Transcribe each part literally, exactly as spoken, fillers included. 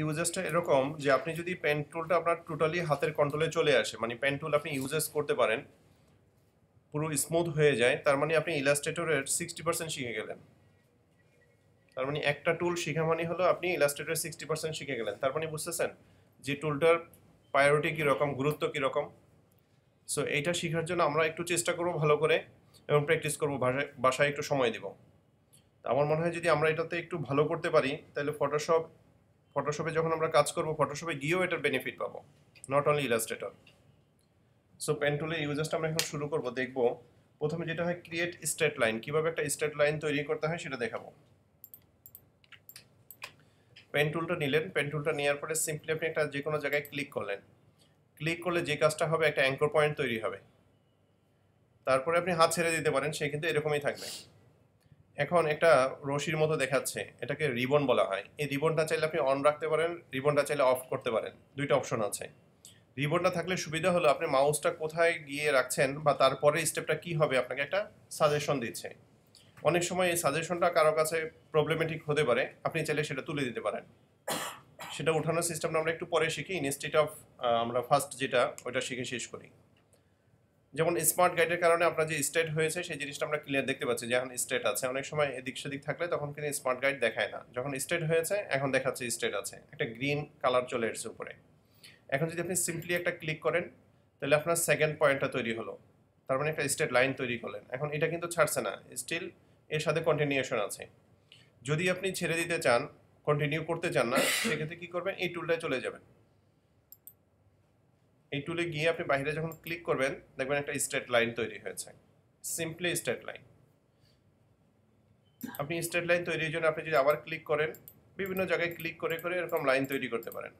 ইউজেসটা এরকম যে আপনি যদি পেন টুলটা আপনার টোটালি হাতের কন্ট্রোলে চলে আসে, মানে পেন টুল আপনি ইউজেস করতে পারেন, পুরো স্মুথ হয়ে যায়, তার মানে আপনি ইলাস্ট্রেটরের সিক্সটি পার্সেন্ট শিখে গেলেন। তার মানে একটা টুল শেখা মানে হলো আপনি ইলাস্ট্রেটরের সিক্সটি পার্সেন্ট শিখে গেলেন। তার মানে বুঝতেছেন যে টুলটার প্রায়োরিটি কীরকম, গুরুত্ব কীরকম। সো এইটা শেখার জন্য আমরা একটু চেষ্টা করব ভালো করে এবং প্র্যাকটিস করব, ভাষায় বাসায় একটু সময় দেব। আমার মনে হয় যদি আমরা এটাতে একটু ভালো করতে পারি তাহলে ফটোশপ ফটোশপে যখন আমরা কাজ করব ফটোশপে গিয়েও এটার বেনিফিট পাবো, not only Illustrator. So pen টুলের ইউজেসটা আমরা এখন শুরু করব, দেখব প্রথমে যেটা হয় ক্রিয়েট স্ট্রেট লাইন, কীভাবে একটা স্ট্রেট লাইন তৈরি করতে হয় সেটা দেখাবো। পেন টুলটা নিলেন, পেন টুলটা নেওয়ার পরে সিম্পলি আপনি একটা যে কোনো জায়গায় ক্লিক করলেন, ক্লিক করলে যে কাজটা হবে একটা অ্যাঙ্কর পয়েন্ট তৈরি হবে। তারপরে আপনি হাত ছেড়ে দিতে পারেন, সে কিন্তু এরকমই থাকবে। এখন একটা রশির মতো দেখাচ্ছে, এটাকে রিবন বলা হয়। এই রিবনটা চাইলে আপনি অন রাখতে পারেন, রিবনটা চাইলে অফ করতে পারেন, দুইটা অপশন আছে। রিবনটা থাকলে সুবিধা হলো আপনি মাউসটা কোথায় গিয়ে রাখছেন বা তারপরে স্টেপটা কি হবে আপনাকে একটা সাজেশন দিচ্ছে। অনেক সময় এই সাজেশনটা কারো কাছে প্রবলেমেটিক হতে পারে, আপনি চাইলে সেটা তুলে দিতে পারেন। সেটা ওঠানোর সিস্টেমটা আমরা একটু পরে শিখি, ইনস্টিটিউট অফ আমরা ফার্স্ট যেটা ওইটা শিখে শেষ করি। যেমন স্মার্ট গাইডের কারণে আপনার যে স্টেট হয়েছে সেই জিনিসটা আমরা ক্লিয়ার দেখতে পাচ্ছি, যখন স্টেট আছে। অনেক সময় এদিক সেদিক থাকলে তখন কিন্তু স্মার্ট গাইড দেখায় না, যখন স্টেট হয়েছে এখন দেখাচ্ছে স্টেট আছে, একটা গ্রিন কালার চলে এসেছে উপরে। এখন যদি আপনি সিম্পলি একটা ক্লিক করেন তাহলে আপনার সেকেন্ড পয়েন্টটা তৈরি হলো, তার মানে একটা স্টেট লাইন তৈরি করলেন। এখন এটা কিন্তু ছাড়ছে না, স্টিল এর সাথে কন্টিনিউশন আছে। যদি আপনি ছেড়ে দিতে চান, কন্টিনিউ করতে চান না, সেক্ষেত্রে কী করবেন, এই টুলটায় চলে যাবেন। এই টুলে গিয়ে আপনি বাইরে যখন ক্লিক করবেন দেখবেন একটা স্ট্রেট লাইন তৈরি হয়েছে, সিম্পলি স্ট্রেট লাইন। আপনি স্ট্রেট লাইন তৈরির জন্য আপনি যদি আবার ক্লিক করেন, বিভিন্ন জায়গায় ক্লিক করে করে এরকম লাইন তৈরি করতে পারেন।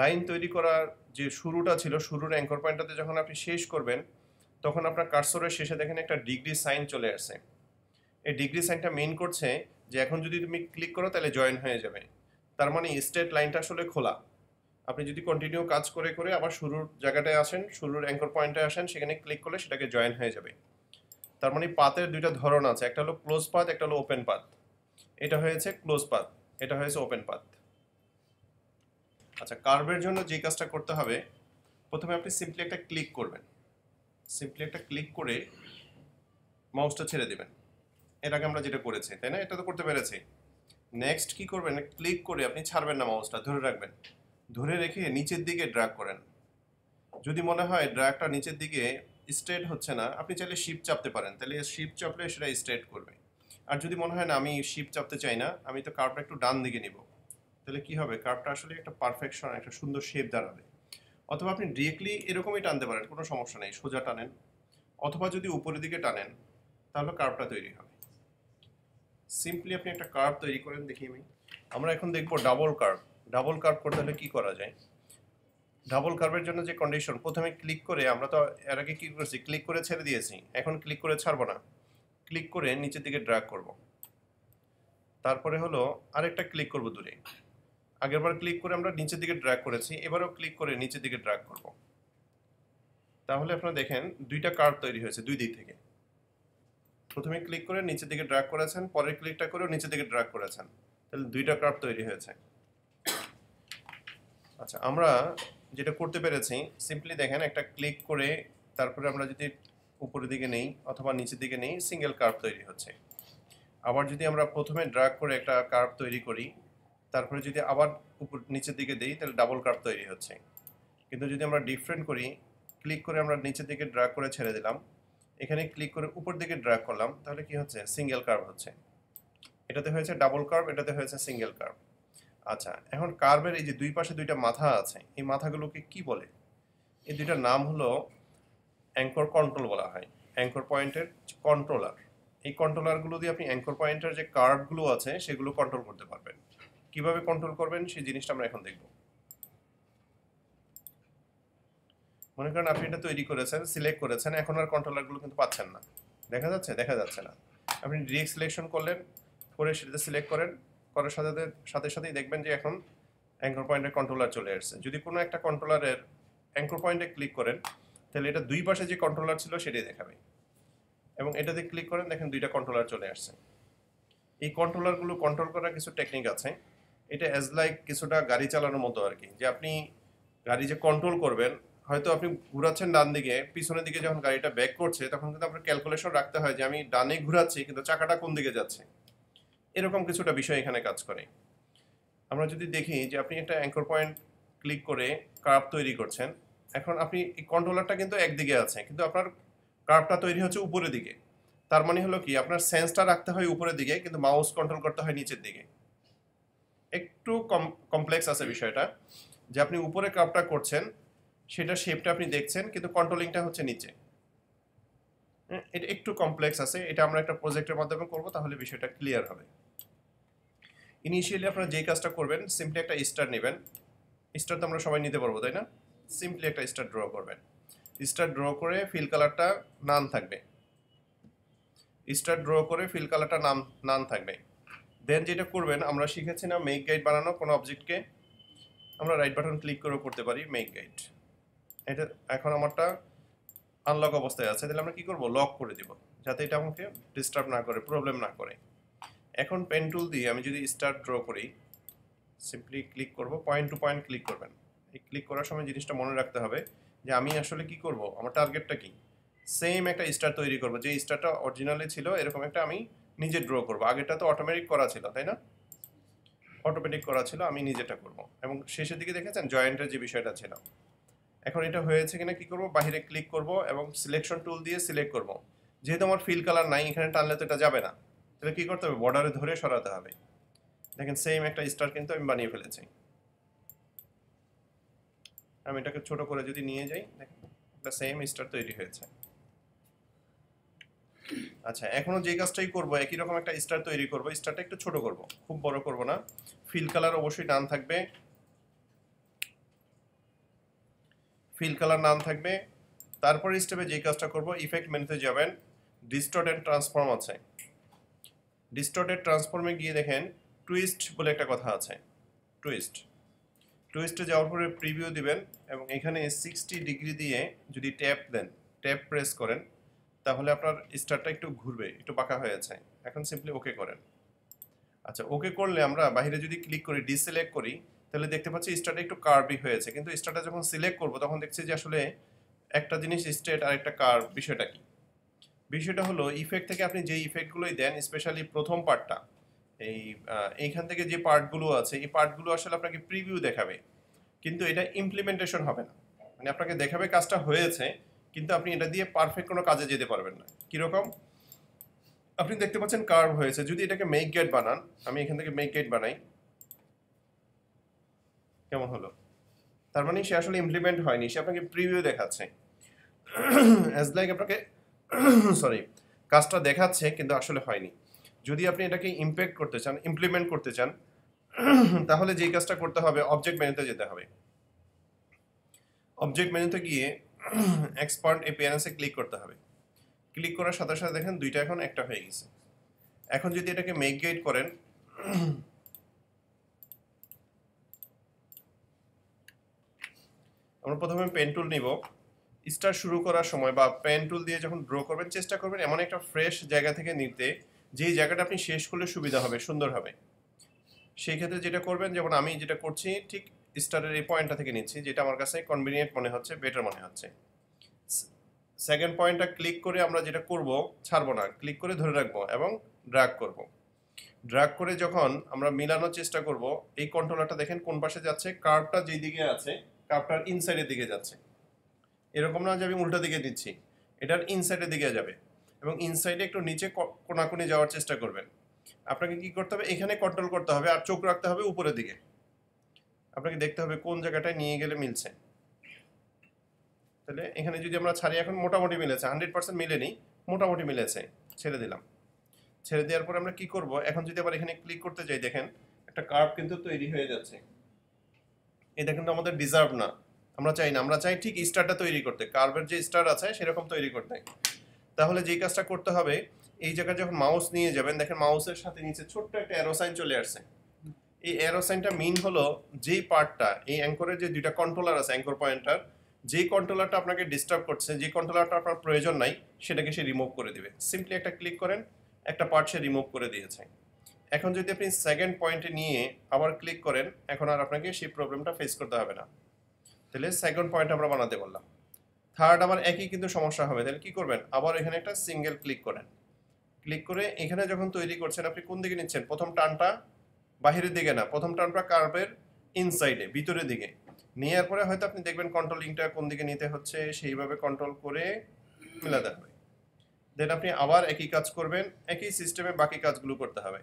লাইন তৈরি করার যে শুরুটা ছিল, শুরুর অ্যাঙ্কর পয়েন্টটাতে যখন আপনি শেষ করবেন তখন আপনার কার্সরের শেষে দেখেন একটা ডিগ্রি সাইন চলে আসছে। এই ডিগ্রি সাইনটা মেইন করছে যে এখন যদি তুমি ক্লিক করো তাহলে জয়েন হয়ে যাবে, তার মানে স্ট্রেট লাইনটা আসলে খোলা। আপনি যদি কন্টিনিউ কাজ করে করে আবার শুরুর জায়গাটায় আসেন, শুরুর অ্যাঙ্কর পয়েন্টে আসেন, সেখানে ক্লিক করলে সেটাকে জয়েন হয়ে যাবে। তার মানে পাথের দুইটা ধরন আছে, একটা হলো ক্লোজ পাথ, একটা হলো ওপেন পাথ। এটা হয়েছে ক্লোজ পাথ, এটা হয়েছে ওপেন পাথ। আচ্ছা, কার্ভের জন্য যে কাজটা করতে হবে, প্রথমে আপনি সিম্পলি একটা ক্লিক করবেন, সিম্পলি একটা ক্লিক করে মাউসটা ছেড়ে দেবেন। এর আগে আমরা যেটা করেছি, তাই না, এটা তো করতে পেরেছি। নেক্সট কি করবেন, ক্লিক করে আপনি ছাড়বেন না, মাউসটা ধরে রাখবেন, ধরে রেখে নিচের দিকে ড্র্যাগ করেন। যদি মনে হয় ড্র্যাগটা নিচের দিকে স্ট্রেট হচ্ছে না, আপনি চাইলে শিফট চাপতে পারেন, তাহলে শিফট চাপলে সেটা স্ট্রেট করবে। আর যদি মনে হয় না আমি শিফট চাপতে চাই না, আমি তো কার্ভটা একটু ডান দিকে নিব, তাহলে কি হবে, কার্ভটা আসলে একটা পারফেকশন, একটা সুন্দর শেপ দাঁড়াবে। অথবা আপনি ডিরেক্টলি এরকমই টানতে পারেন, কোনো সমস্যা নেই, সোজা টানেন। অথবা যদি উপরের দিকে টানেন তাহলে কার্ভটা তৈরি হবে। সিম্পলি আপনি একটা কার্ভ তৈরি করেন, দেখি আমি। আমরা এখন দেখব ডাবল কার্ভ। ডাবল কার্ভ করতে হলে কী করা যায়, ডাবল কার্ভের জন্য যে কন্ডিশন, প্রথমে ক্লিক করে, আমরা তো এর আগে কী করেছি, ক্লিক করে ছেড়ে দিয়েছি, এখন ক্লিক করে ছাড়বো না, ক্লিক করে নিচের দিকে ড্র্যাগ করব। তারপরে হলো আরেকটা ক্লিক করব দূরে। আগেরবার ক্লিক করে আমরা নিচের দিকে ড্র্যাগ করেছি, এবারেও ক্লিক করে নিচের দিকে ড্র্যাগ করব। তাহলে আপনারা দেখেন দুইটা কার্ভ তৈরি হয়েছে দুই দিক থেকে। প্রথমে ক্লিক করে নিচের দিকে ড্র্যাগ করেছেন, পরের ক্লিকটা করেও নিচের দিকে ড্র্যাগ করেছেন, তাহলে দুইটা কার্ভ তৈরি হয়েছে। আচ্ছা, আমরা যেটা করতে পেরেছি, সিম্পলি দেখেন একটা ক্লিক করে তারপরে আমরা যদি উপরের দিকে নেই অথবা নিচের দিকে নেই, সিঙ্গেল কার্ভ তৈরি হচ্ছে। আবার যদি আমরা প্রথমে ড্র্যাগ করে একটা কার্ভ তৈরি করি, তারপরে যদি আবার উপর নিচের দিকে দিই তাহলে ডাবল কার্ভ তৈরি হচ্ছে। কিন্তু যদি আমরা ডিফারেন্ট করি, ক্লিক করে আমরা নিচের দিকে ড্র্যাগ করে ছেড়ে দিলাম, এখানে ক্লিক করে উপর দিকে ড্র্যাগ করলাম, তাহলে কি হচ্ছে, সিঙ্গেল কার্ভ হচ্ছে। এটাতে হয়েছে ডাবল কার্ভ, এটাতে হয়েছে সিঙ্গেল কার্ভ। আচ্ছা, এখন কার্ভের এই যে দুই পাশে দুইটা মাথা আছে, এই মাথাগুলোকে কি বলে, এই দুইটার নাম হলো অ্যাঙ্কর কন্ট্রোল বলা হয়, অ্যাঙ্কর পয়েন্টের কন্ট্রোলার। এই কন্ট্রোলারগুলো দিয়ে আপনি অ্যাঙ্কর পয়েন্টের যে কার্ভগুলো আছে সেগুলো কন্ট্রোল করতে পারবেন। কিভাবে কন্ট্রোল করবেন সেই জিনিসটা আমরা এখন দেখব। মনে করেন আপনি এটা তৈরি করেছেন, সিলেক্ট করেছেন, এখন আর কন্ট্রোলারগুলো কিন্তু পাচ্ছেন না, দেখা যাচ্ছে, দেখা যাচ্ছে না। আপনি ডিরেক্ট সিলেকশন করলেন, করে সেটাতে সিলেক্ট করেন, করার সাথে সাথে সাথেই দেখবেন যে এখন অ্যাঙ্কর পয়েন্টের কন্ট্রোলার চলে আসছে। যদি কোনো একটা কন্ট্রোলারের অ্যাঙ্কর পয়েন্টে ক্লিক করেন তাহলে এটা দুই পাশে যে কন্ট্রোলার ছিল সেটাই দেখাবে, এবং এটাতে ক্লিক করেন দেখেন দুইটা কন্ট্রোলার চলে আসছে। এই কন্ট্রোলারগুলো কন্ট্রোল করার কিছু টেকনিক আছে, এটা অ্যাজ লাইক কিছুটা গাড়ি চালানোর মতো আর কি, যে আপনি গাড়ি যে কন্ট্রোল করবেন, হয়তো আপনি ঘুরাচ্ছেন ডান দিকে, পিছনের দিকে যখন গাড়িটা ব্যাক করছে তখন কিন্তু আপনার ক্যালকুলেশন রাখতে হয় যে আমি ডানে ঘুরাচ্ছি কিন্তু চাকাটা কোন দিকে যাচ্ছে, এরকম কিছুটা বিষয় এখানে কাজ করে। আমরা যদি দেখি যে আপনি একটা অ্যাঙ্কর পয়েন্ট ক্লিক করে কার্ভ তৈরি করছেন, এখন আপনি এই কন্ট্রোলারটা কিন্তু একদিকে আছে কিন্তু আপনার কার্ভটা তৈরি হচ্ছে উপরের দিকে, তার মানে হলো কি আপনার সেন্সটা রাখতে হয় উপরের দিকে কিন্তু মাউস কন্ট্রোল করতে হয় নিচের দিকে। একটু কমপ্লেক্স আছে বিষয়টা, যে আপনি উপরে কার্ভটা করছেন সেটা শেপটা আপনি দেখছেন কিন্তু কন্ট্রোলিংটা হচ্ছে নিচে, এটা একটু কমপ্লেক্স আছে। এটা আমরা একটা প্রজেক্টের মাধ্যমে করব, তাহলে বিষয়টা ক্লিয়ার হবে। ইনিশিয়ালি আপনারা যে কাজটা করবেন, সিম্পলি একটা স্টার নেবেন, স্টার তো আমরা সবাই নিতে পারবো তাই না, সিম্পলি একটা স্টার ড্র করবেন। স্টার ড্র করে ফিল কালারটা নান থাকবে, স্টার ড্র করে ফিল কালারটা নাম নান থাকবে। দেন যেটা করবেন, আমরা শিখেছি না মেক গাইড বানানো কোনো অবজেক্টকে, আমরা রাইট বাটন ক্লিক করেও করতে পারি মেক গাইড। এটা এখন আমারটা আনলক অবস্থায় আছে, তাহলে আমরা কী করবো, লক করে দিব যাতে এটা আমাকে ডিস্টার্ব না করে, প্রবলেম না করে। এখন পেন টুল দিয়ে আমি যদি স্টার ড্র করি, সিম্পলি ক্লিক করব, পয়েন্ট টু পয়েন্ট ক্লিক করবেন। এই ক্লিক করার সময় জিনিসটা মনে রাখতে হবে যে আমি আসলে কি করব, আমার টার্গেটটা কি। সেম একটা স্টার তৈরি করব, যে স্টারটা অরিজিনালি ছিল এরকম একটা আমি নিজে ড্র করব। আগেরটা তো অটোমেটিক করা ছিল তাই না, অটোমেটিক করা ছিল, আমি নিজেটা করব। এবং শেষের দিকে দেখেছেন জয়েন্টের যে বিষয়টা ছিল, এখন এটা হয়েছে কিনা কি করব, বাইরে ক্লিক করব এবং সিলেকশন টুল দিয়ে সিলেক্ট করব। যেহেতু আমার ফিল কালার নাই, এখানে টানলে তো এটা যাবে না, তাহলে কী করতে হবে, বর্ডারে ধরে সরাতে হবে। দেখেন সেম একটা স্টার কিন্তু আমি বানিয়ে ফেলেছি। আমি এটাকে ছোট করে যদি নিয়ে যাই, দেখেন একটা সেম স্টার তৈরি হয়েছে। আচ্ছা, এখনও যে কাজটাই করবো, একই রকম একটা স্টার তৈরি করব। স্টারটা একটু ছোট করব, খুব বড় করব না। ফিল কালার অবশ্যই নাম থাকবে, ফিল কালার নাম থাকবে। তারপরে স্টেপে যে কাজটা করব, ইফেক্ট মেনুতে যাবেন, ডিস্টর্ট অ্যান্ড ট্রান্সফর্ম আছে। ডিস্টর্টেড ট্রান্সফর্মে গিয়ে দেখেন টুইস্ট বলে একটা কথা আছে, টুইস্ট টুইস্টে যাওয়ার পরে প্রিভিউ দিবেন এবং এখানে সিক্সটি ডিগ্রি দিয়ে যদি ট্যাপ দেন, ট্যাপ প্রেস করেন, তাহলে আপনার স্টারটা একটু ঘুরবে, একটু বাঁকা হয়েছে। এখন সিম্পলি ওকে করেন। আচ্ছা, ওকে করলে আমরা বাইরে যদি ক্লিক করি, ডিসিলেক্ট করি, তাহলে দেখতে পাচ্ছি স্টারটা একটু কার্ভই হয়েছে। কিন্তু স্টারটা যখন সিলেক্ট করব তখন দেখছি যে আসলে একটা জিনিস স্ট্রেট আর একটা কার্ভ। বিষয়টা কি, বিষয়টা হলো ইফেক্ট থেকে আপনি যে ইফেক্টগুলোই দেন, স্পেশালি প্রথম পার্টটা, এই এইখান থেকে যে পার্টগুলো আছে, এই পার্টগুলো আসলে আপনাকে প্রিভিউ দেখাবে কিন্তু এটা ইমপ্লিমেন্টেশন হবে না। মানে আপনাকে দেখাবে কাজটা হয়েছে কিন্তু আপনি এটা দিয়ে পারফেক্ট কোনো কাজে যেতে পারবেন না। কীরকম, আপনি দেখতে পাচ্ছেন কার্ভ হয়েছে, যদি এটাকে মেক গেট বানান, আমি এখান থেকে মেক গেট বানাই, কেমন হলো, তার মানে সে আসলে ইমপ্লিমেন্ট হয়নি, সে আপনাকে প্রিভিউ দেখাচ্ছে। অ্যাজ লাইক আপনাকে সরি কাজটা দেখাচ্ছে কিন্তু আসলে হয়নি। যদি আপনি এটাকে ইমপ্যাক্ট করতে চান, ইমপ্লিমেন্ট করতে চান, তাহলে যেই কাজটা করতে হবে, অবজেক্ট মেনুতে যেতে হবে। অবজেক্ট মেনুতে গিয়ে এক্সপার্ট অ্যাপিয়ারেন্সে ক্লিক করতে হবে। ক্লিক করার সাথে সাথে দেখেন দুইটা এখন একটা হয়ে গেছে। এখন যদি এটাকে মেক গাইড করেন, আমরা প্রথমে পেন টুল নিব। স্টার শুরু করার সময় বা পেন টুল দিয়ে যখন ড্র করবেন, চেষ্টা করবেন এমন একটা ফ্রেশ জায়গা থেকে নিতে, যেই জায়গাটা আপনি শেষ করলে সুবিধা হবে, সুন্দর হবে। সেই ক্ষেত্রে যেটা করবেন, যেমন আমি যেটা করছি, ঠিক স্টারের এই পয়েন্টটা থেকে নিচ্ছি, যেটা আমার কাছে কনভিনিয়েন্ট মনে হচ্ছে, বেটার মনে হচ্ছে। সেকেন্ড পয়েন্টটা ক্লিক করে আমরা যেটা করব, ছাড়বো না, ক্লিক করে ধরে রাখবো এবং ড্রাগ করব। ড্রাগ করে যখন আমরা মিলানোর চেষ্টা করব, এই কন্ট্রোলারটা দেখেন কোন পাশে যাচ্ছে, কার্ভটা যেই দিকে আছে, কার্ভটার ইনসাইডের দিকে যাচ্ছে। এরকম না যে আমি উল্টা দিকে দিচ্ছি, এটার ইনসাইডের দিকে যাবে এবং ইনসাইডে একটু নিচে কোনাকুনি যাওয়ার চেষ্টা করবেন। আপনাকে কি করতে হবে, এখানে কন্ট্রোল করতে হবে আর চোখ রাখতে হবে উপরের দিকে। আপনাকে দেখতে হবে কোন জায়গাটায় নিয়ে গেলে মিলছে। তাহলে এখানে যদি আমরা ছাড়ি, এখন মোটামুটি মিলেছে, হান্ড্রেড পার্সেন্ট মিলেনি, মোটামুটি মিলেছে, ছেড়ে দিলাম। ছেড়ে দেওয়ার পর আমরা কি করব, এখন যদি আবার এখানে ক্লিক করতে যাই, দেখেন একটা কার্ভ কিন্তু তৈরি হয়ে যাচ্ছে। এটা কিন্তু আমাদের ডিজার্ভ না, আমরা চাই না, আমরা চাই ঠিক স্টারটা তৈরি করতে, কার্ভের যে স্টার আছে সেরকম তৈরি করতে। তাহলে যেই কাজটা করতে হবে, এই জায়গায় যখন মাউস নিয়ে যাবেন, দেখেন মাউসের সাথে নিচে ছোট্ট একটা অ্যারো সাইন চলে আসছে। এই অ্যারো সাইনটা মেইন হলো যেই পার্টটা, এই অ্যাঙ্করের যে দুইটা কন্ট্রোলার আছে, অ্যাঙ্কর পয়েন্টার, যেই কন্ট্রোলারটা আপনাকে ডিস্টার্ব করছে, যে কন্ট্রোলারটা আপনার প্রয়োজন নাই, সেটাকে সে রিমুভ করে দেবে। সিম্পলি একটা ক্লিক করেন, একটা পার্ট সে রিমুভ করে দিয়েছে। এখন যদি আপনি সেকেন্ড পয়েন্টে নিয়ে আবার ক্লিক করেন এখন আর আপনাকে সেই প্রবলেমটা ফেস করতে হবে না। তাহলে সেকেন্ড পয়েন্ট আমরা বানাতে বললাম। থার্ড আবার একই কিন্তু সমস্যা হবে, তাহলে কি করবেন আবার এখানে একটা সিঙ্গেল ক্লিক করেন। ক্লিক করে এখানে যখন তৈরি করছেন আপনি কোন দিকে নিচ্ছেন, প্রথম টানটা বাহিরের দিকে না, প্রথম টানটা কার্ভের ইনসাইডে ভিতরের দিকে। নেওয়ার পরে হয়তো আপনি দেখবেন কন্ট্রোলিংটা কোন দিকে নিতে হচ্ছে সেইভাবে কন্ট্রোল করে মিলাতে হবে। দেন আপনি আবার একই কাজ করবেন, একই সিস্টেমে বাকি কাজগুলো করতে হবে।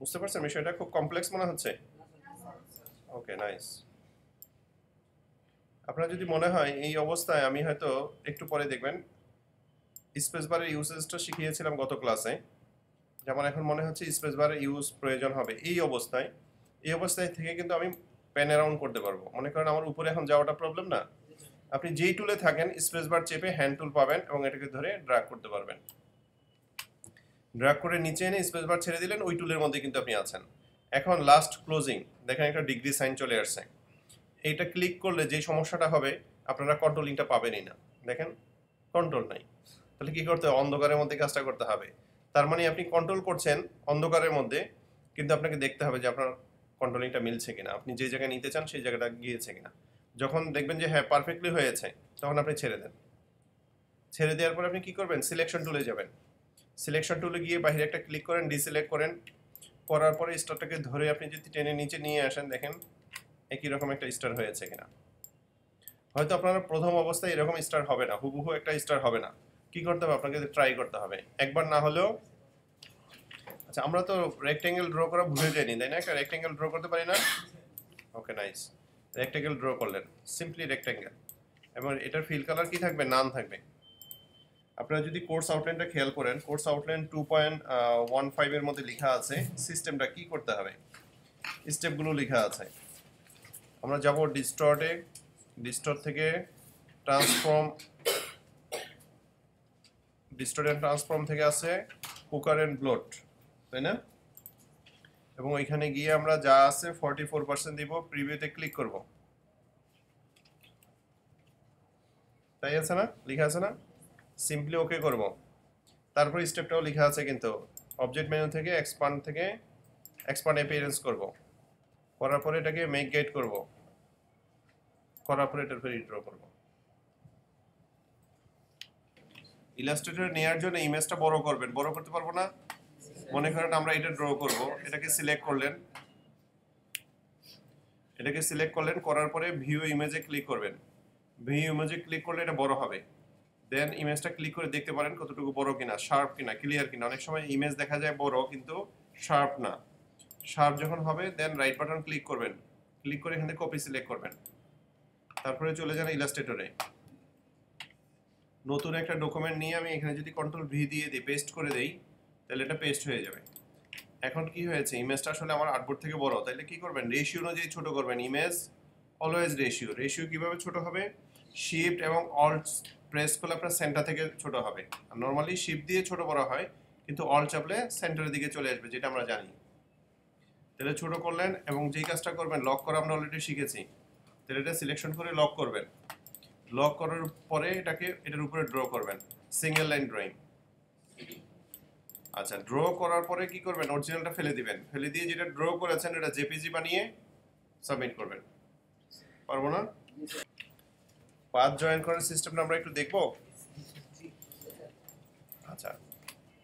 বুঝতে পারছেন বিষয়টা খুব কমপ্লেক্স মনে হচ্ছে? Okay nice. আপনার যদি মনে হয় এই অবস্থায় আমি হয়তো একটু পরে দেখবেন স্পেস বারের ইউজেসটা শিখিয়েছিলাম গত ক্লাসে, যেমন এখন মনে হচ্ছে স্পেস বারের ইউজ প্রয়োজন হবে এই অবস্থায়, এই অবস্থায় থেকে কিন্তু আমি প্যান অ্যারাউন্ড করতে পারবো। মনে করেন আমার উপরে এখন যাওয়াটা প্রবলেম না, আপনি যেই টুলে থাকেন স্পেস বার চেপে হ্যান্ড টুল পাবেন এবং এটাকে ধরে ড্রাগ করতে পারবেন। ড্রাগ করে নিচে এনে স্পেস বার ছেড়ে দিলেন, ওই টুলের মধ্যে কিন্তু আপনি আছেন। এখন লাস্ট ক্লোজিং দেখেন একটা ডিগ্রি সাইন চলে আসছে, এইটা ক্লিক করলে যে সমস্যাটা হবে আপনারা কন্ট্রোলিংটা পাবেনই না, দেখেন কন্ট্রোল নাই। তাহলে কি করতে হবে, অন্ধকারের মধ্যে কাজটা করতে হবে। তার মানে আপনি কন্ট্রোল করছেন অন্ধকারের মধ্যে, কিন্তু আপনাকে দেখতে হবে যে আপনার কন্ট্রোলিংটা মিলছে কিনা, আপনি যে জায়গায় নিতে চান সেই জায়গাটা গিয়েছে কিনা। যখন দেখবেন যে হ্যাঁ পারফেক্টলি হয়েছে তখন আপনি ছেড়ে দেন। ছেড়ে দেওয়ার পরে আপনি কি করবেন, সিলেকশন টুলে যাবেন। সিলেকশন টুলে গিয়ে বাইরে একটা ক্লিক করেন, ডিসিলেক্ট করেন, করার পরে স্টারটাকে ধরে আপনি যদি টেনে নিচে নিয়ে আসেন দেখেন একই রকম একটা স্টার হয়েছে কিনা। হয়তো আপনারা প্রথম অবস্থায় এরকম স্টার হবে না, হুবহু একটা স্টার হবে না। কি করতে হবে আপনাকে ট্রাই করতে হবে একবার না হলেও। আচ্ছা আমরা তো রেক্ট্যাঙ্গেল ড্র করা ভুলে যাইনি তাই না, একটা রেক্ট্যাঙ্গেল ড্র করতে পারি না? ওকে নাইস, রেক্ট্যাঙ্গেল ড্র করলেন, সিম্পলি রেক্ট্যাঙ্গেল, এবং এটার ফিল কালার কি থাকবে, নান থাকবে। আপনারা যদি কোর্স আউটলাইনটা খেয়াল করেন course outline two point one ফাইভের মধ্যে লেখা আছে সিস্টেমটা কি করতে হবে, স্টেপগুলো লেখা আছে। আমরা যাব ডিস্টর্টে, ডিস্টর্ট থেকে ট্রান্সফর্ম, ডিস্টর্ট এন্ড ট্রান্সফর্ম থেকে আছে কুকার এন্ড ব্লোট তাই না, এবং ওইখানে গিয়ে আমরা যা আছে ফর্টি ফোর পার্সেন্ট দিব, প্রিভিউতে ক্লিক করব। তাই আছে না, লেখা আছে না, সিম্পলি ওকে করব। তারপর স্টেপটাও লেখা আছে কিন্তু, অবজেক্ট মেনু থেকে এক্সপান্ড থেকে এক্সপান্ড অ্যাপিয়ারেন্স করব, করার পরে এটাকে মেক গাইড করব, করার পরে এটার ফের ড্র করব। ইলাস্ট্রেটর নেয়ার জন্য ইমেজটা বড় করবেন, বড় করতে পারবো না। মনে করেন আমরা এটা ড্র করব, এটাকে সিলেক্ট করলেন, এটাকে সিলেক্ট করলেন, করার পরে ভিউ ইমেজে ক্লিক করবেন। ভিউ ইমেজে ক্লিক করলে এটা বড় হবে। দেন ইমেজটা ক্লিক করে দেখতে পারেন কতটুকু বড় কিনা, শার্প কিনা, ক্লিয়ার কিনা। অনেক সময় ইমেজ দেখা যায় বড় কিন্তু শার্প না, শার্প যখন হবে দেন রাইট বাটন ক্লিক করবেন, ক্লিক করে এখানে কপি সিলেক্ট করবেন। তারপরে চলে যান ইলাস্ট্রেটরে, নতুন একটা ডকুমেন্ট নিয়ে আমি এখানে যদি কন্ট্রোল ভি দিয়ে দিই, পেস্ট করে দেই, তাহলে এটা পেস্ট হয়ে যাবে। এখন কি হয়েছে, ইমেজটা আসলে আমার আর্টবোর্ড থেকে বড়, তাহলে কি করবেন রেশিও অনুযায়ী ছোট করবেন। ইমেজ অলওয়েজ রেশিও, রেশিও কিভাবে ছোট হবে, শিফট এবং অল্ট প্রেস করলে আপনার সেন্টার থেকে ছোট হবে। নর্মালি শিফট দিয়ে ছোট বড় হয় কিন্তু অল্ট চাপলে সেন্টারের দিকে চলে আসবে, যেটা আমরা জানি। তাহলে ছোটো করলেন এবং যেই কাজটা করবেন লক করা আমরা অলরেডি শিখেছি, তাহলে এটা সিলেকশন করে লক করবেন। লক করার পরে এটাকে এটার উপরে ড্র করবেন, সিঙ্গেল লাইন ড্রয়িং। আচ্ছা ড্র করার পরে কি করবেন, অরিজিনালটা ফেলে দিবেন, ফেলে দিয়ে যেটা ড্র করেছেন এটা জেপিজি বানিয়ে সাবমিট করবেন। পারবো না, পাথ জয়েন করার সিস্টেমটা আমরা একটু দেখবো। আচ্ছা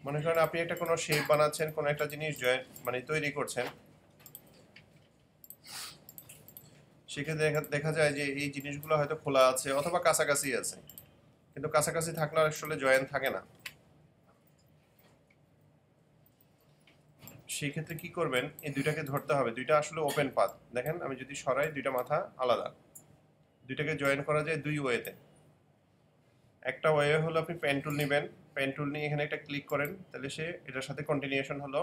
মনে করেন আপনি একটা কোনো শেপ বানাচ্ছেন, কোনো একটা জিনিস জয়েন মানে তৈরি করছেন, সেক্ষেত্রে দেখা যায় যে এই জিনিসগুলো হয়তো খোলা আছে অথবা কাছাকাছি আছে, কিন্তু কাছাকাছি থাকলে আসলে জয়েন থাকে না। সেই ক্ষেত্রে কি করবেন, এই দুইটাকে ধরতে হবে, দুইটা আসলে ওপেন পাথ। দেখেন আমি যদি সরাই দুইটা মাথা আলাদা, দুইটাকে জয়েন করা যায় দুই ওয়েতে। একটা ওয়ে হলো আপনি পেন টুল নেবেন, পেন টুল নিয়ে এখানে একটা ক্লিক করেন, তাহলে সে এটার সাথে কন্টিনিউশন হলো,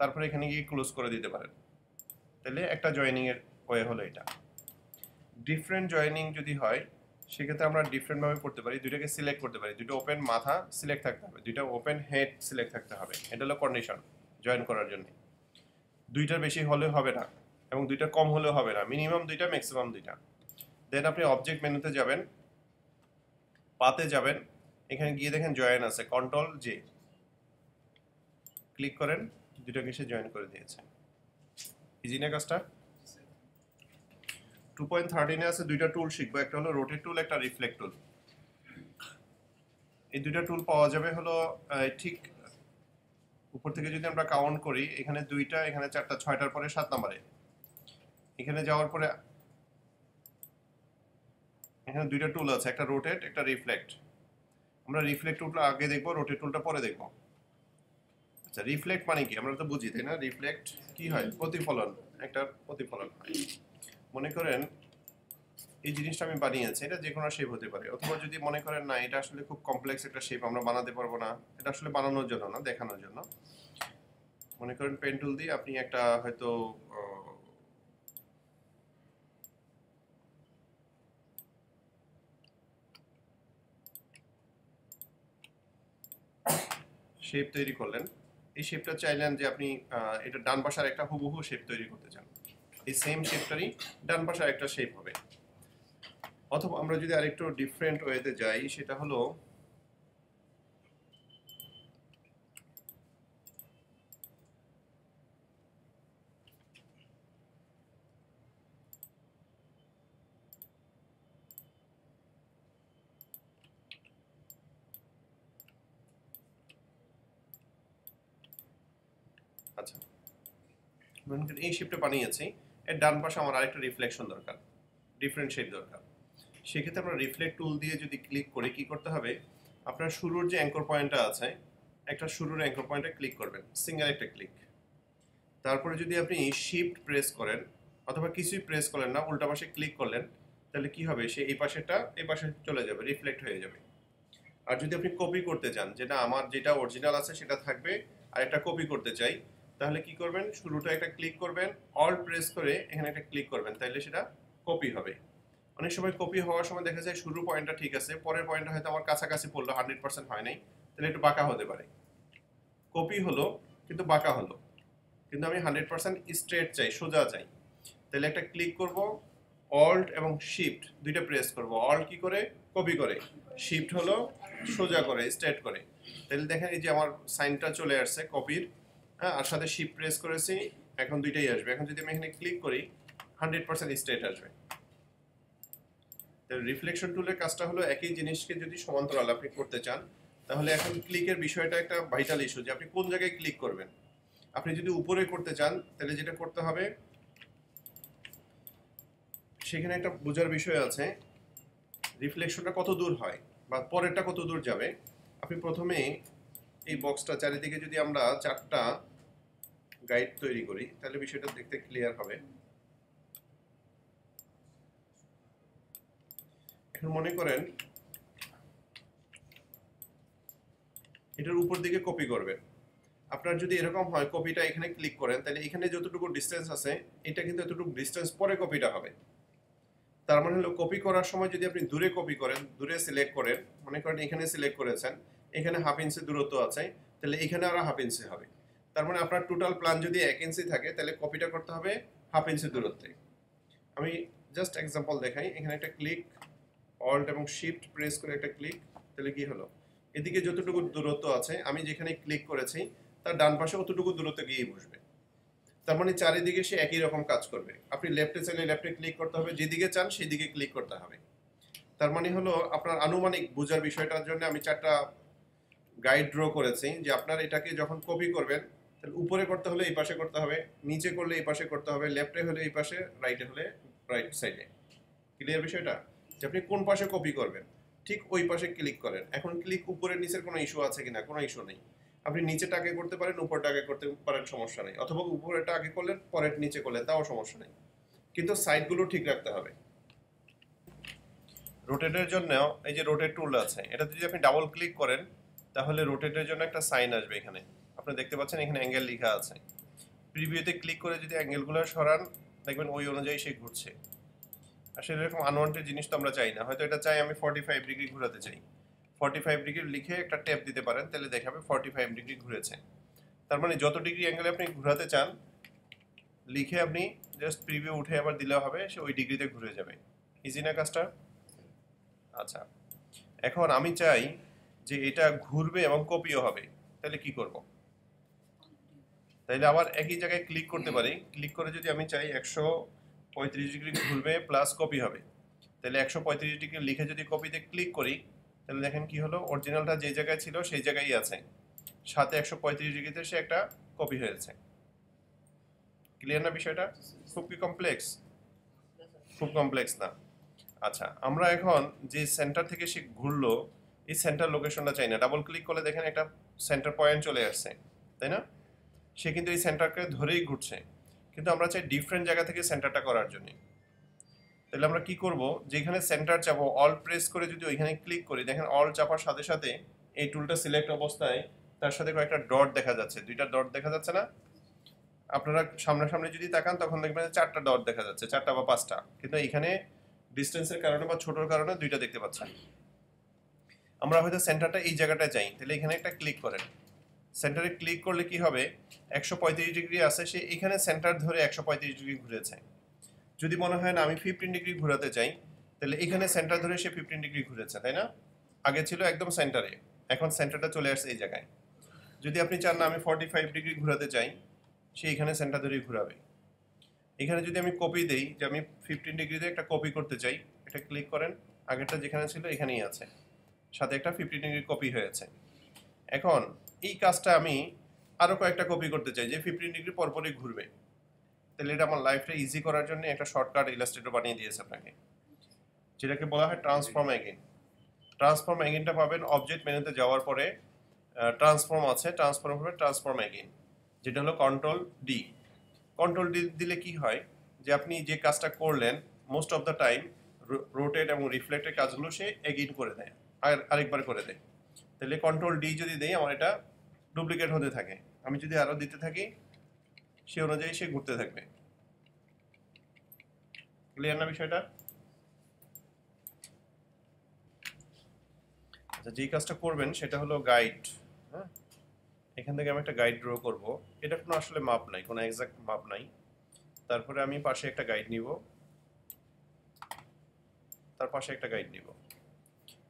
তারপরে এখানে গিয়ে ক্লোজ করে দিতে পারেন। তাহলে একটা জয়েনিংয়ের ওয়ে হলো এটা। ডিফারেন্ট জয়েনিং যদি হয় সেক্ষেত্রে আমরা ডিফারেন্টভাবে করতে পারি, দুইটাকে সিলেক্ট করতে পারি, দুটো ওপেন মাথা সিলেক্ট থাকতে হবে, দুইটা ওপেন হেড সিলেক্ট থাকতে হবে, এটা হলো কন্ডিশন জয়েন করার জন্য। দুইটার বেশি হলে হবে না, এবং দুইটা কম হলে হবে না, মিনিমাম দুইটা ম্যাক্সিমাম দুইটা। দেন আপনি অবজেক্ট মেনুতে যাবেন, পাতে যাবেন, এখানে গিয়ে দেখেন জয়েন আছে, কন্ট্রোল জে ক্লিক করেন, দুইটাকে সে জয়েন করে দিয়েছে। ইজি না কাজটা? টু পয়েন্ট থার্টিন এ আছে দুইটা টুল শিখবো, একটা হলো রোটেট টুল, একটা রিফ্লেক্ট টুল। এই দুইটা টুল পাওয়া যাবে হলো ঠিক উপর থেকে যদি আমরা কাউন্ট করি, এখানে দুইটা, এখানে চারটা, ছয়টার পরে সাত নম্বরে। এখানে যাওয়ার পরে এখানে দুইটা টুল আছে, একটা রোটেট, একটা রিফ্লেক্ট। আমরা রিফ্লেক্ট টুলটা আগে দেখবো, রোটেট টুলটা পরে দেখবো। আচ্ছা, রিফ্লেক্ট মানে কি আমরা তো বুঝি, তাই না? রিফ্লেক্ট কি হয়? প্রতিফলন, একটা প্রতিফলন হয়। মনে করেন এই জিনিসটা আমি বানিয়েছি, এটা যে কোনো শেপ হতে পারে, অথবা যদি মনে করেন না এটা আসলে খুব কমপ্লেক্স একটা শেপ আমরা বানাতে পারবো না, এটা আসলে বানানোর জন্য না, দেখানোর জন্য। মনে করেন পেন টুল দিয়ে আপনি একটা হয়তো শেপ তৈরি করলেন, এই শেপটা চাইলেন যে আপনি এটা ডান পাশার একটা হুবহু শেপ তৈরি করতে চান, এই সেম শেপটারই ডান পাশার একটা শেপ হবে। অথবা আমরা যদি আরেকটু ডিফারেন্ট ওয়েতে যাই, সেটা হলো আচ্ছা এই শেপটা বানিয়েছি, এর ডান পাশে আমার আরেকটা রিফ্লেকশন দরকার, ডিফারেন্ট শেপ দরকার। সেক্ষেত্রে আমরা রিফ্লেক্ট টুল দিয়ে যদি ক্লিক করি, কী করতে হবে, আপনার শুরুর যে অ্যাঙ্কর পয়েন্টটা আছে, একটা শুরুর অ্যাঙ্কর পয়েন্টে ক্লিক করবেন, সিঙ্গেল একটা ক্লিক। তারপরে যদি আপনি শিফট প্রেস করেন অথবা কিছুই প্রেস করেন না, উল্টা পাশে ক্লিক করলেন, তাহলে কি হবে, সে এই পাশেটা এই পাশে চলে যাবে, রিফ্লেক্ট হয়ে যাবে। আর যদি আপনি কপি করতে চান, যেটা আমার যেটা অরিজিনাল আছে সেটা থাকবে, আর একটা কপি করতে চাই, তাহলে কি করবেন, শুরুটা একটা ক্লিক করবেন, অল প্রেস করে এখানে একটা ক্লিক করবেন, তাহলে সেটা কপি হবে। অনেক সময় কপি হওয়ার সময় দেখা যায় শুরু পয়েন্টটা ঠিক আছে, পরের পয়েন্টটা হয়তো আমার কাছাকাছি পড়লো, হান্ড্রেড পার্সেন্ট হয় নাই, তাহলে একটু বাঁকা হতে পারে, কপি হলো কিন্তু বাঁকা হলো। কিন্তু আমি হান্ড্রেড পার্সেন্ট স্ট্রেট চাই, সোজা চাই, তাহলে একটা ক্লিক করব, অল্ট এবং শিফট দুইটা প্রেস করব। অল্ট কি করে? কপি করে, শিফট হলো সোজা করে, স্ট্রেট করে। তাহলে দেখেন এই যে আমার সাইনটা চলে আসছে কপির, হ্যাঁ, আর সাথে শিফট প্রেস করেছি, এখন দুইটাই আসবে। এখন যদি আমি এখানে ক্লিক করি, হান্ড্রেড পার্সেন্ট স্ট্রেট আসবে। রিফ্লেকশন টুলের কাজটা হলো একই জিনিসকে যদি সমান্তরাল আপনি করতে চান, তাহলে এখন ক্লিকের বিষয়টা একটা ভাইটাল ইস্যু, যে আপনি কোন জায়গায় ক্লিক করবেন। আপনি যদি উপরে করতে চান, তাহলে যেটা করতে হবে, সেখানে একটা বোঝার বিষয় আছে রিফ্লেকশনটা কত দূর হয় বা পরেরটা কত দূর যাবে। আপনি প্রথমে এই বক্সটা চারিদিকে যদি আমরা চারটা গাইড তৈরি করি, তাহলে বিষয়টা দেখতে ক্লিয়ার হবে। মনে করেন এটার উপর দিকে কপি করবেন, আপনার যদি এরকম হয় কপিটা এখানে ক্লিক করেন, তাহলে এখানে যতটুকু ডিসটেন্স আছে এটা কিন্তু এতটুকু ডিসটেন্স পরে কপিটা হবে। তার মানে হলো কপি করার সময় যদি আপনি দূরে কপি করেন, দূরে সিলেক্ট করেন, মনে করেন এখানে সিলেক্ট করেছেন, এখানে হাফ ইঞ্চি দূরত্ব আছে, তাহলে এখানে আরো হাফ ইঞ্চি হবে। তার মানে আপনার টোটাল প্ল্যান যদি এক ইঞ্চি থাকে, তাহলে কপিটা করতে হবে হাফ ইঞ্চি দূরত্বে। আমি জাস্ট এক্সাম্পল দেখাই, এখানে একটা ক্লিক, অল্ট এবং শিফট প্রেস করে একটা ক্লিক, তাহলে কি হলো, এদিকে যতটুকু দূরত্ব আছে আমি যেখানে ক্লিক করেছি তার ডান পাশে অতটুকু দূরত্ব গিয়ে বসবে। তার মানে চারিদিকে সে একই রকম কাজ করবে। আপনি লেফটে চাইলে লেফটে ক্লিক করতে হবে, যেদিকে চান সেদিকে ক্লিক করতে হবে। তার মানে হলো আপনার আনুমানিক বোঝার বিষয়টার জন্য আমি চারটা গাইড ড্র করেছি, যে আপনার এটাকে যখন কপি করবেন, তাহলে উপরে করতে হলে এই পাশে করতে হবে, নিচে করলে এই পাশে করতে হবে, লেফটে হলে এই পাশে, রাইটে হলে রাইট সাইডে। ক্লিয়ার বিষয়টা? আপনি কোন পাশে কপি করবেন ঠিক ওই পাশে ক্লিক করেন। এখন ক্লিক উপরে নিচের কোনো ইস্যু আছে কিনা, কোনো ইস্যু নেই। আপনি নিচেটা আগে করতে পারেন, উপরটা আগে করতে পারেন, সমস্যা নেই। অথবা উপরেটা আগে করলেন পরের নিচে করলেন, তাও সমস্যা নেই, কিন্তু সাইডগুলো ঠিক রাখতে হবে। রোটেটের জন্য এই যে রোটেট টুল আছে, এটা যদি আপনি ডাবল ক্লিক করেন, তাহলে রোটেটের জন্য একটা সাইন আসবে। এখানে আপনি দেখতে পাচ্ছেন এখানে অ্যাঙ্গেল লেখা আছে। প্রিভিউতে ক্লিক করে যদি অ্যাঙ্গেলগুলো সরান, দেখবেন ওই অনুযায়ী সে ঘুরছে। আসলে এরকম আনওয়ান্টেড জিনিস তো আমরা চাই না। হয়তো এটা চাই আমি ফর্টি ফাইভ ডিগ্রি ঘুরাতে চাই, ফর্টি ফাইভ ডিগ্রি লিখে একটা ট্যাপ দিতে পারেন, তাহলে দেখাবে ফর্টি ফাইভ ডিগ্রি ঘুরেছে। তার মানে যত ডিগ্রি অ্যাঙ্গেলে আপনি ঘুরাতে চান লিখে আপনি জাস্ট প্রিভিউ উঠে আবার দিলে হবে, সে ওই ডিগ্রিতে ঘুরে যাবে। ইজি না কাজটা? আচ্ছা, এখন আমি চাই যে এটা ঘুরবে এবং কপিও হবে, তাহলে কি করব? তাহলে আবার একই জায়গায় ক্লিক করতে পারি। ক্লিক করে যদি আমি চাই একশো পঁয়ত্রিশ ডিগ্রি ঘুরবে প্লাস কপি হবে, তাহলে একশো পঁয়ত্রিশ ডিগ্রি লিখে যদি কপিতে ক্লিক করি তাহলে দেখেন কি হলো, অরিজিনালটা যে জায়গায় ছিল সেই জায়গায় আছে, সাথে একশো পঁয়ত্রিশ ডিগ্রিতে সে একটা কপি হয়েছে। ক্লিয়ার না বিষয়টা? খুব কি কমপ্লেক্স? খুব কমপ্লেক্স না। আচ্ছা, আমরা এখন যে সেন্টার থেকে সে ঘুরলো এই সেন্টার লোকেশনটা চাই না। ডাবল ক্লিক করলে দেখেন একটা সেন্টার পয়েন্ট চলে আসছে, তাই না? সে কিন্তু এই সেন্টারকে ধরেই ঘুরছে, কিন্তু আমরা চাই ডিফারেন্ট জায়গা থেকে সেন্টারটা করার জন্য। তাহলে আমরা কি করব, যেখানে সেন্টার চাপো অল প্রেস করে যদি ওইখানে ক্লিক করি, দেখেন অল চাপার সাথে সাথে এই টুলটা সিলেক্ট অবস্থায় তার সাথে কয়েকটা ডট দেখা যাচ্ছে। দুইটা ডট দেখা যাচ্ছে না? আপনারা সামনাসামনি যদি তাকান তখন দেখবেন চারটা ডট দেখা যাচ্ছে, চারটা বা পাঁচটা, কিন্তু এখানে ডিস্টেন্সের কারণে বা ছোটোর কারণে দুইটা দেখতে পাচ্ছেন। আমরা হয়তো সেন্টারটা এই জায়গাটা চাই, তাহলে এখানে একটা ক্লিক করেন। সেন্টারে ক্লিক করলে কি হবে, একশো পঁয়ত্রিশ ডিগ্রি আছে, সে এখানে সেন্টার ধরে একশো পঁয়ত্রিশ ডিগ্রি ঘুরেছে। যদি মনে হয় না আমি ফিফটিন ডিগ্রি ঘুরাতে চাই, তাহলে এখানে সেন্টার ধরে সে ফিফটিন ডিগ্রি ঘুরেছে, তাই না? আগে ছিল একদম সেন্টারে, এখন সেন্টারটা চলে আসছে এই জায়গায়। যদি আপনি চান না আমি ফর্টি ফাইভ ডিগ্রি ঘুরাতে চাই, সে এখানে সেন্টার ধরেই ঘুরাবে। এখানে যদি আমি কপি দিই, যে আমি ফিফটিন ডিগ্রিতে একটা কপি করতে চাই, এটা ক্লিক করেন, আগেরটা যেখানে ছিল এখানেই আছে, সাথে একটা ফিফটিন ডিগ্রি কপি হয়েছে। এখন এই কাজটা আমি আরও কয়েকটা কপি করতে চাই যে ফিফটিন ডিগ্রি পরপরই ঘুরবে, তাহলে এটা আমার লাইফটা ইজি করার জন্য একটা শর্টকাট ইলাস্ট্রেটর বানিয়ে দিয়েছে আপনাকে, যেটাকে বলা হয় ট্রান্সফর্ম এগেন। ট্রান্সফর্ম এগেনটা পাবেন অবজেক্ট মেনুতে যাওয়ার পরে, ট্রান্সফর্ম আছে, ট্রান্সফর্ম হবে ট্রান্সফর্ম এগেন, যেটা হলো কন্ট্রোল ডি। কন্ট্রোল ডি দিলে কি হয়, যে আপনি যে কাজটা করলেন most of the time rotate এবং রিফ্লেক্টের কাজগুলো সে এগেইন করে দেয়, আর আরেকবার করে দেয়। তাহলে কন্ট্রোল ডি যদি দেই, আমার এটা ডুপ্লিকেট হতে থাকে, আমি যদি আরও দিতে থাকি সে অনুযায়ী সে ঘুরতে থাকবে। ক্লিয়ার না বিষয়টা? আচ্ছা, যেই কাজটা করবেন সেটা হলো গাইড। হ্যাঁ, এখান থেকে আমি একটা গাইড ড্র করব। এটা কোনো আসলে মাপ নাই, কোনো এক্সাক্ট মাপ নাই। তারপরে আমি পাশে একটা গাইড নিব, তার পাশে একটা গাইড নিব।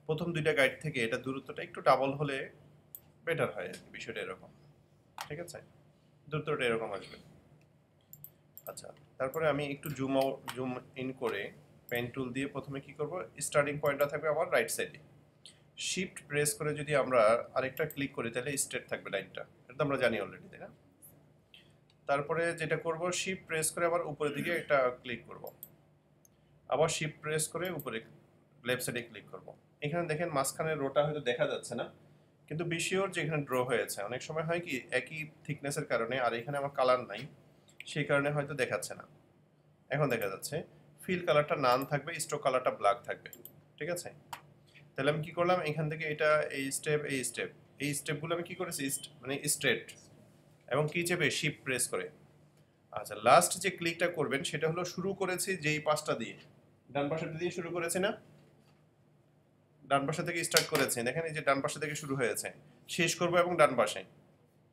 প্রথম দুইটা গাইড থেকে এটা দূরত্বটা একটু ডাবল হলে বেটার হয়, বিষয়টা এরকম। ঠিক আছে, দূরত্বটা এরকম আসবে। আচ্ছা, তারপরে আমি একটু জুম আউট জুম ইন করে পেন টুল দিয়ে প্রথমে কি করব, স্টার্টিং পয়েন্টটা থাকবে আমার রাইট সাইডে। শিফট প্রেস করে যদি আমরা আরেকটা ক্লিক করি তাহলে স্ট্রেট থাকবে লাইনটা, এটা আমরা জানি অলরেডি, তাই না? তারপরে যেটা করব, শিফট প্রেস করে আবার উপরের দিকে একটা ক্লিক করব, আবার শিফট প্রেস করে উপরে লেফট সাইডে ক্লিক করব। এখানে দেখেন মাঝখানে রোটা হয়তো দেখা যাচ্ছে না, কিন্তু বেশিওর যেখানে ড্র হয়েছে অনেক সময় হয় কি একই থিকনেসের কারণে, আর এখানে আমার কালার নাই সেই কারণে হয়তো দেখাচ্ছে না। এখন দেখা যাচ্ছে ফিল কালারটা নান থাকবে, স্ট্রোক কালারটা ব্ল্যাক থাকবে। ঠিক আছে, তাহলে আমি কী করলাম, এখান থেকে এটা এই স্টেপ এই স্টেপ এই স্টেপগুলো আমি কী করেছি, মানে স্ট্রেট এবং কী চেপে শিফট প্রেস করে। আচ্ছা, লাস্ট যে ক্লিকটা করবেন সেটা হলো, শুরু করেছি যেই পাশটা দিয়ে, ডান পাশটা দিয়ে শুরু করেছি না, ডান পাশে থেকে স্টার্ট করেছে, দেখেন এই যে ডান পাশে থেকে শুরু হয়েছে, শেষ করবো এবং ডান পাশে,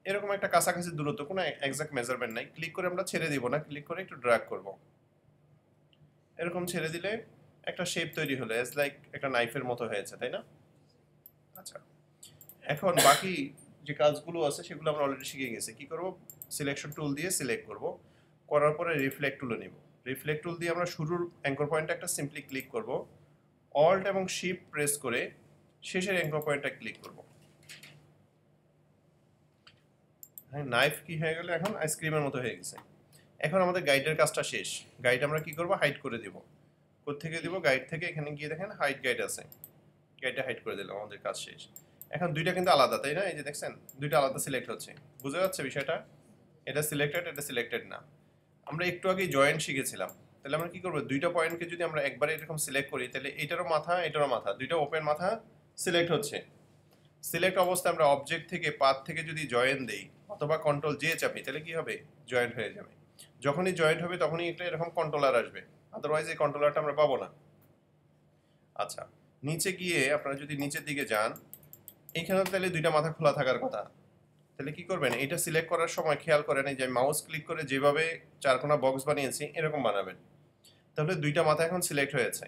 এরকম একটা কাছাকাছি দূরত্ব, কোনো এক্সাক্ট মেজারমেন্ট নাই। ক্লিক করে আমরা ছেড়ে দেবো না, ক্লিক করে একটু ড্র্যাগ করব, এরকম ছেড়ে দিলে একটা শেপ তৈরি হলো, এজ লাইক একটা নাইফের মতো হয়েছে, তাই না? আচ্ছা, এখন বাকি যে কাজগুলো আছে সেগুলো আমরা অলরেডি শিখে গেছি। কি করব, সিলেকশন টুল দিয়ে সিলেক্ট করব, করার পরে রিফ্লেক্ট টুলে নেব। রিফ্লেক্ট টুল দিয়ে আমরা শুরুর অ্যাঙ্কর পয়েন্টে একটা সিম্পলি ক্লিক করব, অল্ট এবং শিফট প্রেস করে শেষের অ্যাঙ্কর পয়েন্টটা ক্লিক করব। হ্যাঁ, নাইফ কি হয়ে গেল, এখন আইসক্রিমের মতো হয়ে গেছে। এখন আমাদের গাইডের কাজটা শেষ। গাইড আমরা কি করব, হাইড করে দেব। কোত্থেকে দেব, গাইড থেকে। এখানে গিয়ে দেখেন হাইড গাইড আছে, গাইডটা হাইড করে দিলাম, আমাদের কাজ শেষ। এখন দুইটা কিন্তু আলাদা, তাই না? এই যে দেখছেন দুইটা আলাদা সিলেক্ট হচ্ছে, বুঝা যাচ্ছে বিষয়টা? এটা সিলেক্টেড, এটা সিলেক্টেড না। আমরা একটু আগে জয়েন্ট শিখেছিলাম, তাহলে আমরা কি করবো, দুইটা পয়েন্টকে যদি আমরা একবারে এরকম সিলেক্ট করি তাহলে এটারও মাথা এটারও মাথা, দুইটা ওপেন মাথা সিলেক্ট হচ্ছে। সিলেক্ট অবস্থায় আমরা অবজেক্ট থেকে পাথ থেকে যদি জয়েন দেই অথবা কন্ট্রোল জে চাপি তাহলে কি হবে, জয়েন্ট হয়ে যাবে। যখনই জয়েন্ট হবে তখনই একটা এরকম কন্ট্রোলার আসবে, আদারওয়াইজ এই কন্ট্রোলারটা আমরা পাবো না। আচ্ছা, নিচে গিয়ে আপনারা যদি নিচের দিকে যান, এইখানে তাহলে দুইটা মাথা খোলা থাকার কথা, তাহলে কি করবেন, এটা সিলেক্ট করার সময় খেয়াল করেন এই যে মাউস ক্লিক করে যেভাবে চারকোনা বক্স বানিয়েছি এরকম বানাবেন। তাহলে দুইটা মাথা এখন সিলেক্ট হয়েছে।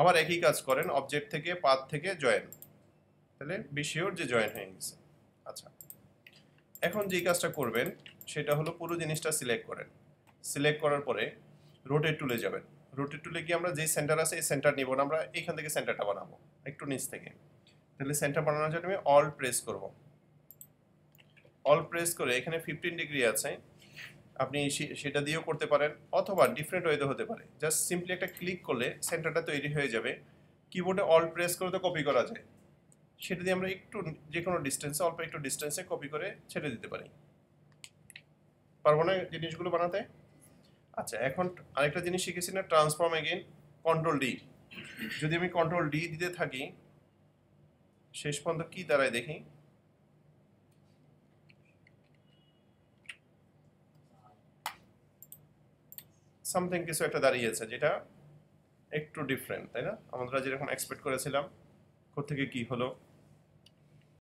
আবার একই কাজ করেন, অবজেক্ট থেকে পাথ থেকে জয়েন, তাহলে বিশিওর যে জয়েন হয়ে গেছে। আচ্ছা, এখন যে কাজটা করবেন সেটা হলো পুরো জিনিসটা সিলেক্ট করেন, সিলেক্ট করার পরে রোটেট টুলে যাবেন। রোটেট টুলে গিয়ে আমরা যে সেন্টার আছে এই সেন্টার নিব না, আমরা এখান থেকে সেন্টারটা বানাবো একটু নিচ থেকে। তাহলে সেন্টার বানানোর জন্য আমি অল প্রেস করব, অল প্রেস করে এখানে ফিফটিন ডিগ্রি আছে, আপনি সেটা দিয়েও করতে পারেন অথবা ডিফারেন্ট ওয়েতে হতে পারে। জাস্ট সিম্পলি একটা ক্লিক করলে সেন্টারটা তৈরি হয়ে যাবে। কিবোর্ডে অল প্রেস করে তো কপি করা যায়, সেটা দিয়ে আমরা একটু যে কোনো ডিস্টেন্সে অল্প একটু ডিস্টেন্সে কপি করে ছেড়ে দিতে পারি। পারবো না জিনিসগুলো বানাতে। আচ্ছা, এখন আরেকটা জিনিস শিখেছি না, ট্রান্সফর্ম এগেইন কন্ট্রোল ডি। যদি আমি কন্ট্রোল ডি দিতে থাকি শেষ পর্যন্ত কি দাঁড়ায় দেখি। সামথিং কিছু একটা দাঁড়িয়েছে যেটা একটু ডিফারেন্ট, তাই না? আমরা যেরকম এক্সপেক্ট করেছিলাম কোথা থেকে কি হলো।